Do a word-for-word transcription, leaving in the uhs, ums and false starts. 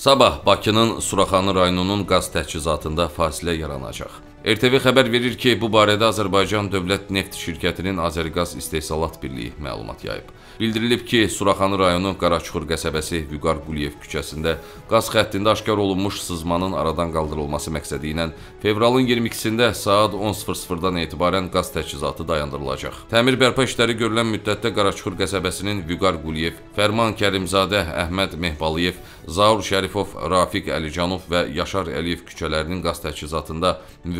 Sabah Bakının Suraxanı rayonunun qaz təchizatında fasilə yaranacaq. E R T B xəbər verir ki, bu barədə Azərbaycan Dövlət Neft Şirkətinin Azərqaz İstehsalat Birliyi məlumat yayıb. Bildirilib ki, Suraxanı rayonu Qaraçuxur qəsəbəsi Vüqar Quliyev küçəsində qaz xəttində aşkar olunmuş sızmanın aradan qaldırılması məqsədi ilə fevralın iyirmi ikisində saat on sıfır sıfırdan etibarən qaz təchizatı dayandırılacaq. Təmir bərpa işləri görülən müddətdə Qaraçuxur qəsəbəsinin Vüqar Quliyev, Fərman Kərimzadə, Əhməd Mehvalıyev, Zaur Şerifov, Rafiq Əliyanov və Yaşar küçələrinin qaz təchizatında